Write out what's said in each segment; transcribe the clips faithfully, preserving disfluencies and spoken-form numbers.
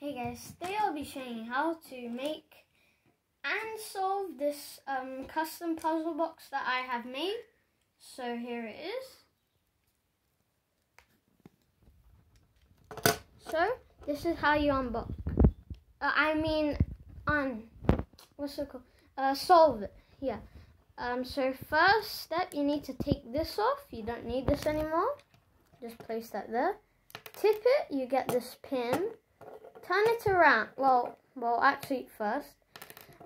Hey guys, today I'll be showing you how to make and solve this um, custom puzzle box that I have made. So here it is. So this is how you unbox. Uh, I mean, un. What's it called? Uh, solve it. Yeah. Um. So first step, you need to take this off. You don't need this anymore. Just place that there. Tip it. You get this pin. Turn it around. Well, well, actually, first.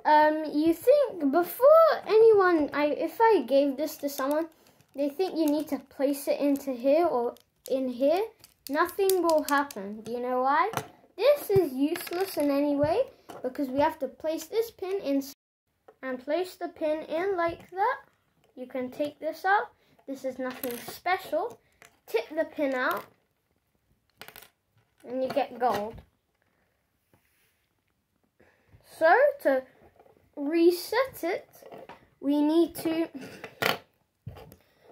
Um, you think before anyone, I if I gave this to someone, they think you need to place it into here or in here. Nothing will happen. Do you know why? This is useless in any way because we have to place this pin in and place the pin in like that. You can take this out. This is nothing special. Tip the pin out and you get gold. So, to reset it, we need to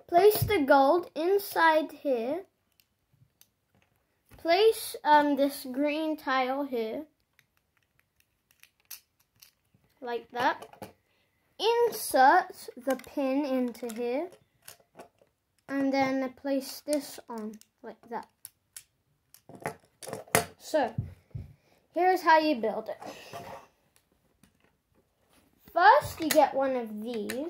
place the gold inside here. Place um, this green tile here, like that. Insert the pin into here, and then place this on, like that. So, here's how you build it. First, you get one of these.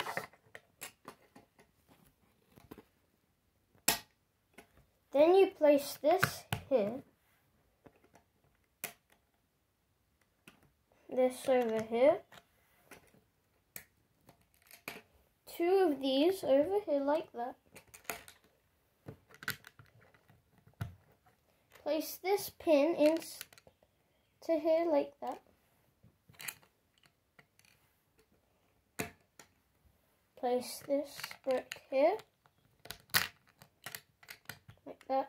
Then you place this here. This over here. Two of these over here like that. Place this pin into here like that. Place this brick here, like that.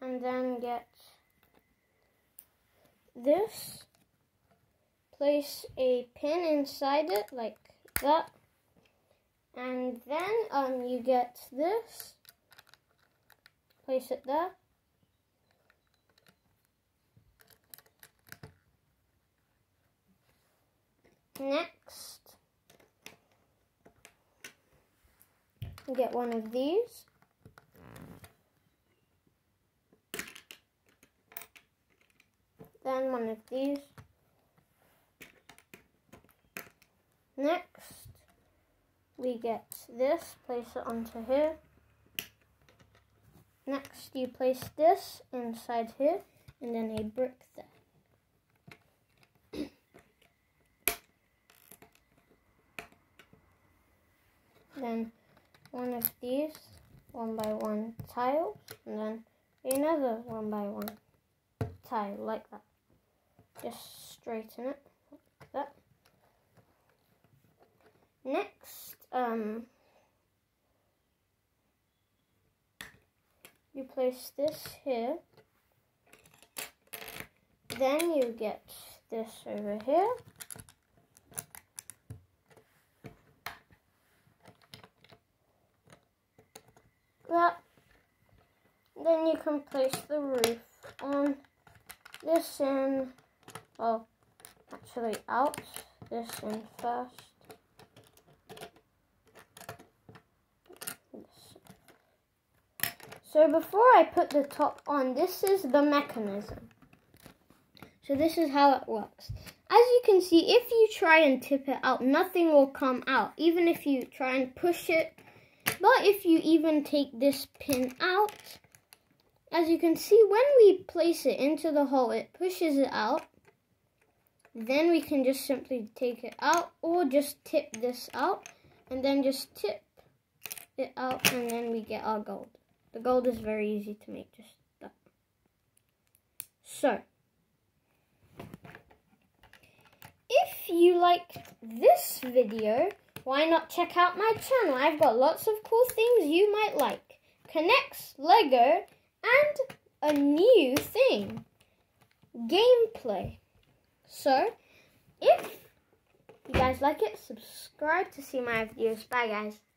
And then get this. Place a pin inside it, like that. And then um, you get this. Place it there. Next, get one of these. Then one of these. Next, we get this. Place it onto here. Next, you place this inside here, and then a brick there. Then one of these, one by one tile, and then another one by one tile, like that. Just straighten it, like that. Next, um, you place this here. Then you get this over here. That. Then you can place the roof on this in, well, actually out, this in first, this. So before I put the top on, this is the mechanism. So this is how it works. As you can see, if you try and tip it out, nothing will come out, even if you try and push it. But if you even take this pin out, as you can see, when we place it into the hole, it pushes it out. Then we can just simply take it out or just tip this out and then just tip it out and then we get our gold. The gold is very easy to make, just that. So, if you liked this video, why not check out my channel? I've got lots of cool things you might like. Connects, Lego, and a new thing. Gameplay. So, if you guys like it, subscribe to see my videos. Bye, guys.